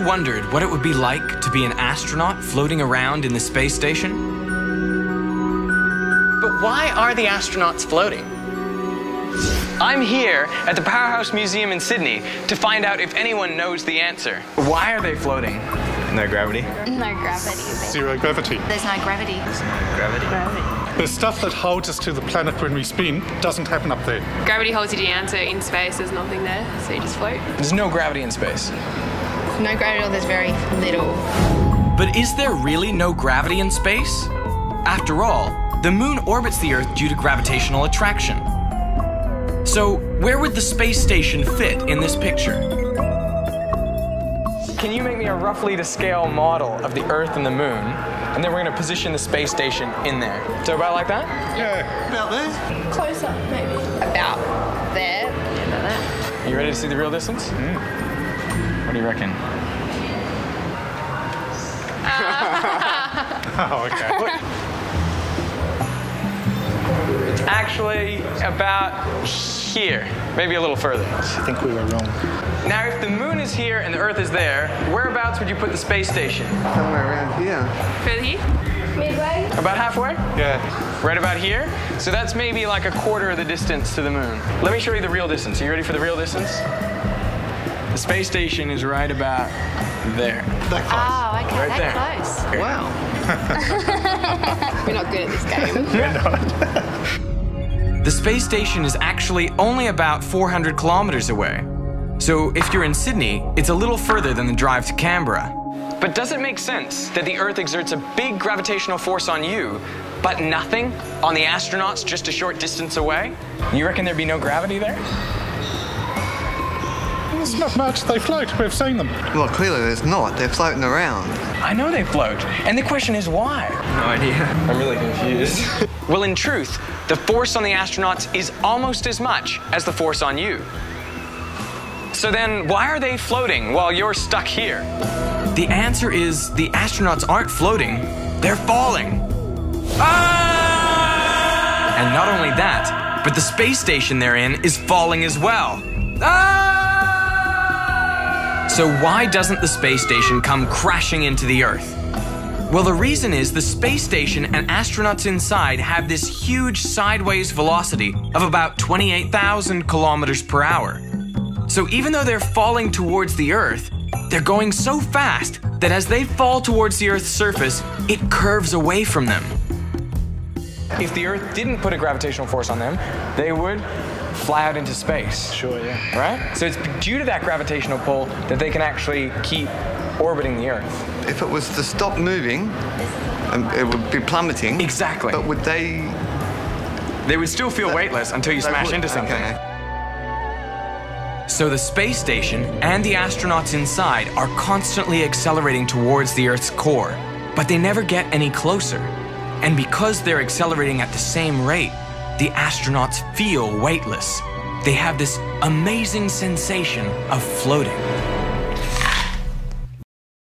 you wondered what it would be like to be an astronaut floating around in the space station? But why are the astronauts floating? I'm here at the Powerhouse Museum in Sydney to find out if anyone knows the answer. Why are they floating? No gravity. No gravity. Zero gravity. There's no gravity. There's no gravity. The stuff that holds us to the planet when we spin doesn't happen up there. Gravity holds you down, so in space there's nothing there, so you just float. There's no gravity in space. No gravity, or there's very little. But is there really no gravity in space? After all, the moon orbits the Earth due to gravitational attraction. So, where would the space station fit in this picture? Can you make me a roughly to scale model of the Earth and the Moon, and then we're going to position the space station in there? So about like that? Yeah. About there? Close up, maybe. About there. Yeah, about that. Are you ready to see the real distance? Mm. What do you reckon? Oh, okay. Look. It's actually about here, maybe a little further. I think we were wrong. Now, if the moon is here and the Earth is there, whereabouts would you put the space station? Somewhere around here. Further here? Midway? About halfway? Yeah. Right about here? So that's maybe like a quarter of the distance to the moon. Let me show you the real distance. Are you ready for the real distance? The space station is right about there. That close. Oh, okay, right that there. Close. Here. Wow. We're not good at this game. We're not. The space station is actually only about 400 kilometers away. So if you're in Sydney, it's a little further than the drive to Canberra. But does it make sense that the Earth exerts a big gravitational force on you, but nothing on the astronauts just a short distance away? You reckon there'd be no gravity there? There's not much. They float. We've seen them. Well, clearly there's not. They're floating around. I know they float. And the question is why? No idea. I'm really confused. Well, in truth, the force on the astronauts is almost as much as the force on you. So then, why are they floating while you're stuck here? The answer is the astronauts aren't floating. They're falling. Ah! And not only that, but the space station they're in is falling as well. Ah! So why doesn't the space station come crashing into the Earth? Well, the reason is the space station and astronauts inside have this huge sideways velocity of about 28,000 kilometers per hour. So even though they're falling towards the Earth, they're going so fast that as they fall towards the Earth's surface, it curves away from them. If the Earth didn't put a gravitational force on them, they would fly out into space. Sure, yeah. Right? So it's due to that gravitational pull that they can actually keep orbiting the Earth. If it was to stop moving, it would be plummeting. Exactly. But would they... They would still feel weightless until you smash into something. Okay. So the space station and the astronauts inside are constantly accelerating towards the Earth's core, but they never get any closer. And because they're accelerating at the same rate, the astronauts feel weightless. They have this amazing sensation of floating.